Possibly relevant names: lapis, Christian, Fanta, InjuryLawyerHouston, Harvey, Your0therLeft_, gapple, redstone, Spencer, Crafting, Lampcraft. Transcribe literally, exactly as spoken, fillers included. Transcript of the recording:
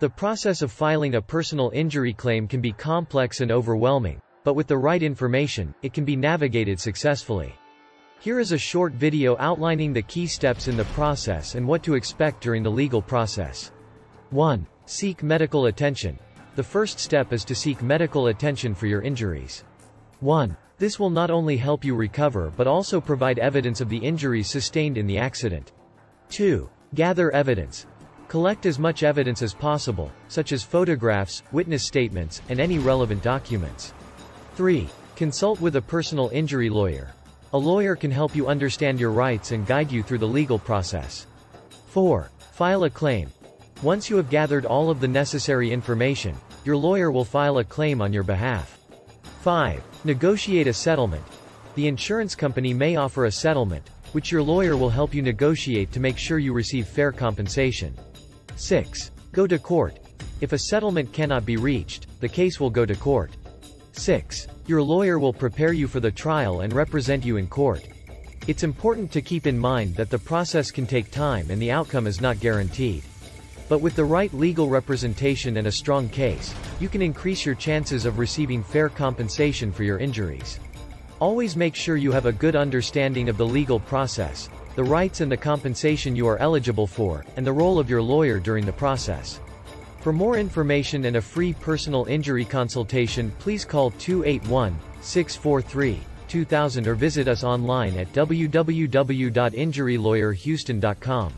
The process of filing a personal injury claim can be complex and overwhelming, but with the right information, it can be navigated successfully. Here is a short video outlining the key steps in the process and what to expect during the legal process. one. Seek medical attention. The first step is to seek medical attention for your injuries. one. This will not only help you recover but also provide evidence of the injuries sustained in the accident. two. Gather evidence. Collect as much evidence as possible, such as photographs, witness statements, and any relevant documents. three. Consult with a personal injury lawyer. A lawyer can help you understand your rights and guide you through the legal process. four. File a claim. Once you have gathered all of the necessary information, your lawyer will file a claim on your behalf. five. Negotiate a settlement. The insurance company may offer a settlement, which your lawyer will help you negotiate to make sure you receive fair compensation. six. Go to court. If a settlement cannot be reached, the case will go to court. six. Your lawyer will prepare you for the trial and represent you in court. It's important to keep in mind that the process can take time and the outcome is not guaranteed. But with the right legal representation and a strong case, you can increase your chances of receiving fair compensation for your injuries. Always make sure you have a good understanding of the legal process, the rights and the compensation you are eligible for, and the role of your lawyer during the process. For more information and a free personal injury consultation, please call two eight one, six four three, two thousand or visit us online at w w w dot injury lawyer houston dot com.